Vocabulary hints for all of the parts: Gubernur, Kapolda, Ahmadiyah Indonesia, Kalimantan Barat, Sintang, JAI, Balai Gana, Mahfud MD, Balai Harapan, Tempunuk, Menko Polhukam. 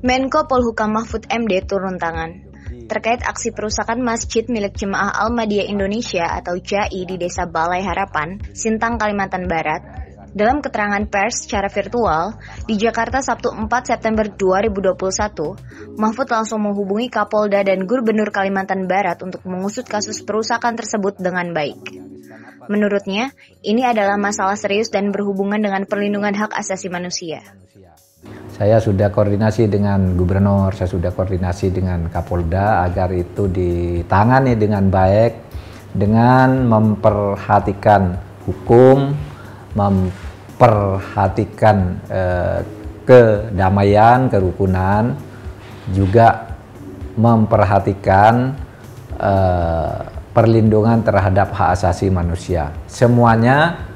Menko Polhukam Mahfud MD turun tangan terkait aksi perusakan masjid milik Jemaah Ahmadiyah Indonesia atau JAI di Desa Balai Harapan, Sintang, Kalimantan Barat. Dalam keterangan pers secara virtual di Jakarta Sabtu 4 September 2021, Mahfud langsung menghubungi Kapolda dan Gubernur Kalimantan Barat untuk mengusut kasus perusakan tersebut dengan baik. Menurutnya, ini adalah masalah serius dan berhubungan dengan perlindungan hak asasi manusia. Saya sudah koordinasi dengan Gubernur, saya sudah koordinasi dengan Kapolda agar itu ditangani dengan baik, dengan memperhatikan hukum, memperhatikan kedamaian, kerukunan, juga memperhatikan perlindungan terhadap hak asasi manusia. Semuanya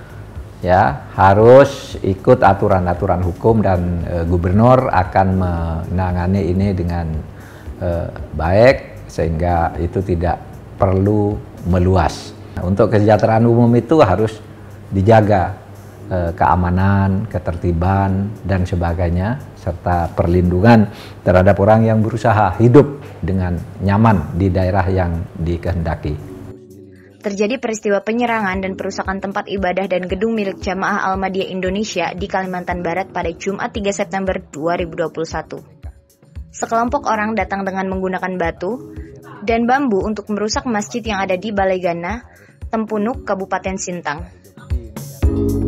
ya harus ikut aturan-aturan hukum dan gubernur akan menangani ini dengan baik sehingga itu tidak perlu meluas. Nah, untuk kesejahteraan umum itu harus dijaga keamanan, ketertiban dan sebagainya, serta perlindungan terhadap orang yang berusaha hidup dengan nyaman di daerah yang dikehendaki. Terjadi peristiwa penyerangan dan perusakan tempat ibadah dan gedung milik Jamaah Ahmadiyah Indonesia di Kalimantan Barat pada Jumat 3 September 2021. Sekelompok orang datang dengan menggunakan batu dan bambu untuk merusak masjid yang ada di Balai Gana, Tempunuk, Kabupaten Sintang.